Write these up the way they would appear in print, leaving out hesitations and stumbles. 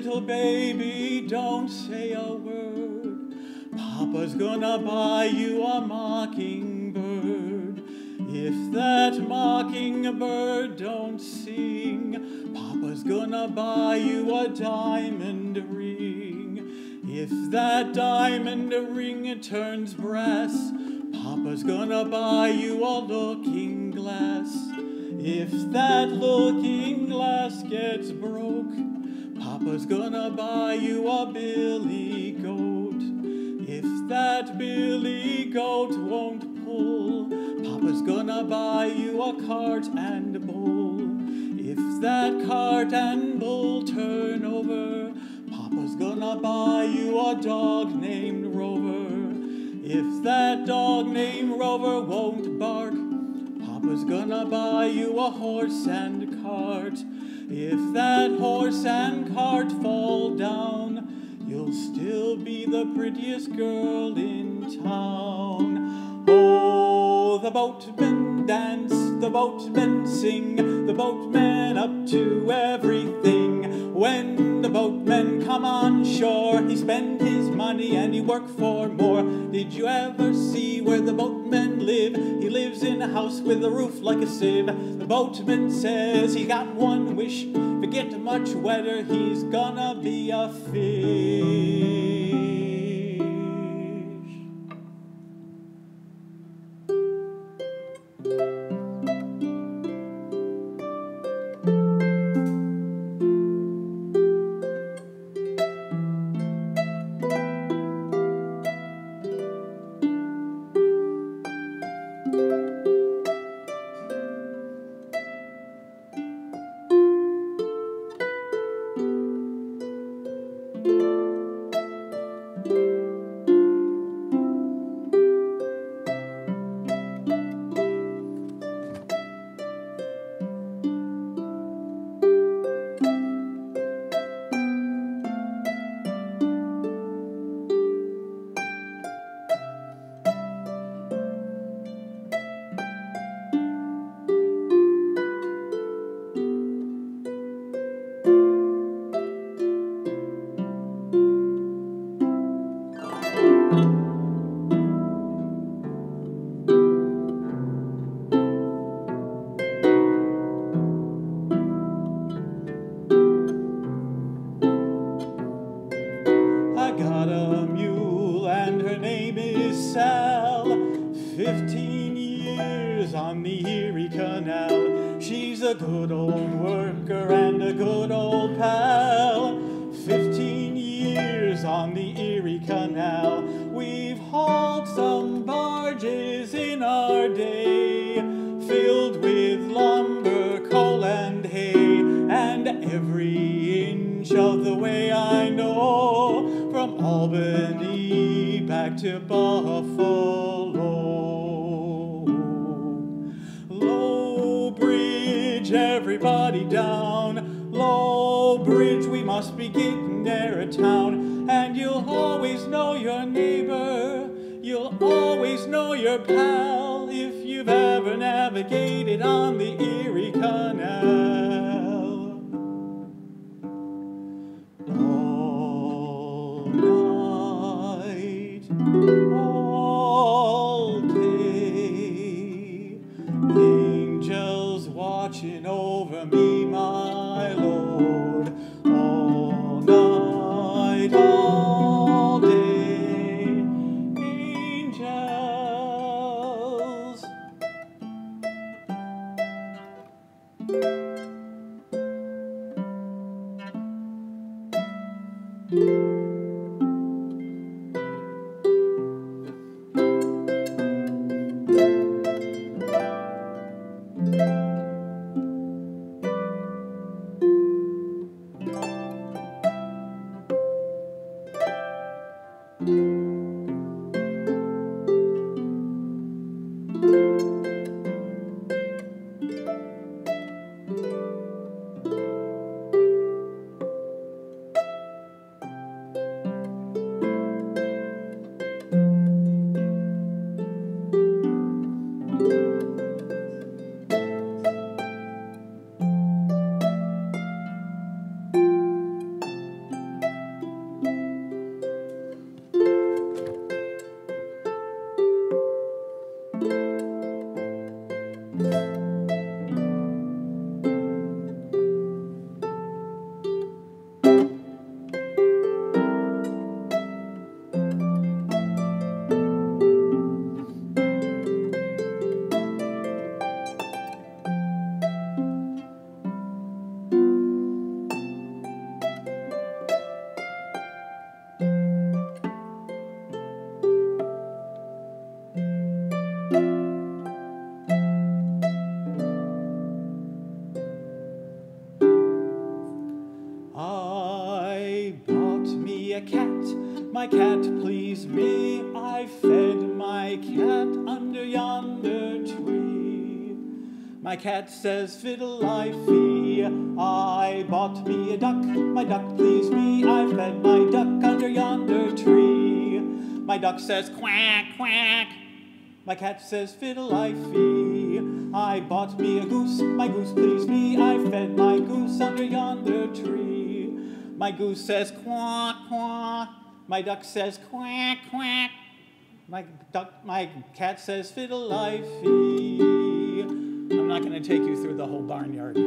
little baby, don't say a word. Papa's gonna buy you a mockingbird. If that mockingbird don't sing, Papa's gonna buy you a diamond ring. If that diamond ring turns brass, Papa's gonna buy you a looking glass. If that looking glass gets broke, Papa's gonna buy you a billy goat. If that billy goat won't pull, Papa's gonna buy you a cart and bull. If that cart and bull turn over, Papa's gonna buy you a dog named Rover. If that dog named Rover won't bark, Papa's gonna buy you a horse and cart. If that horse and cart fall down, you'll still be the prettiest girl in town. Oh, the boatmen dance, the boatmen sing, the boatmen up to everything. When the boatmen come on shore, he spends his money and he works for more. Did you ever see where the boatmen live? He lives in a house with a roof like a sieve. The boatman says he got one wish: if it gets much wetter, he's gonna be a fish. I got a mule and her name is Sal. 15 years on the Erie Canal. She's a good old worker and a good old pal. 15 years on the Erie Canal. We've hauled some barges in our day, filled with lumber, coal and hay. And every inch of the way I know, from Albany back to Buffalo. Low Bridge, everybody down. Low Bridge, we must be getting near a town. And you'll always know your neighbor, you'll always know your pal, if you've ever navigated on the Erie Canal. All day, angels watching over me, my Lord. All night, all day, angels. my cat please me. I fed my cat under yonder tree. My cat says fiddle-I-fee. I bought me a duck, my duck please me. I fed my duck under yonder tree. My duck says quack, quack. My cat says fiddle-I-fee. I bought me a goose, my goose please me. I fed my goose under yonder tree. My goose says quack, quack. My duck says quack, quack. My cat says fiddle-I-fee. I'm not going to take you through the whole barnyard.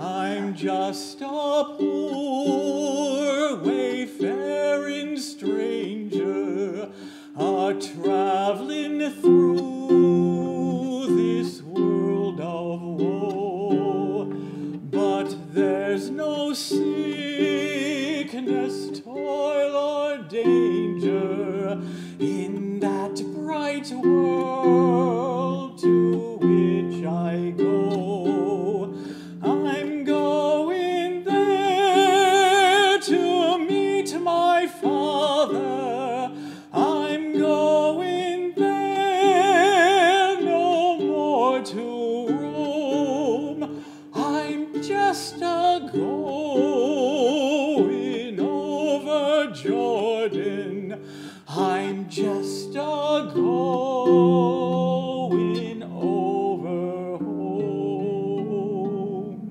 I'm just a poor wayfaring stranger, a traveling through this world of woe, but there's no sickness, toil, or danger in that bright world to which I go. I'm going there to meet my Father. Just a-going over Jordan. I'm just a-going over home.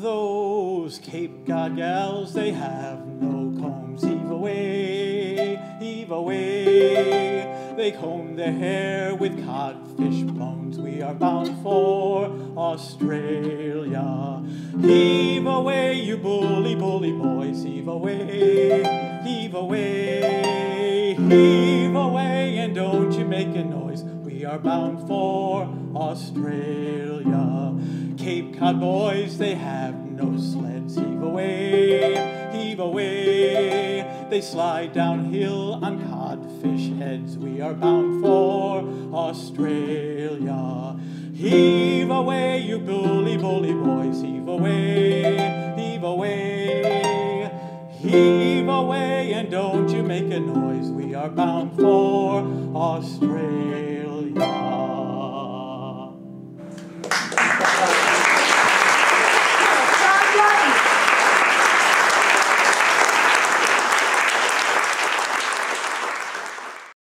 Those Cape Cod gals, they have no combs. Heave away, heave away. They comb their hair with codfish bones. We are bound for Australia. Heave away, you bully, bully boys. Heave away, heave away. Heave away, and don't you make a noise. We are bound for Australia. Cape Cod boys, they have no sleds. Heave away, heave away. They slide downhill on codfish heads. We are bound for Australia. Heave away, you bully, bully boys. Heave away, heave away. Heave away, and don't you make a noise. We are bound for Australia.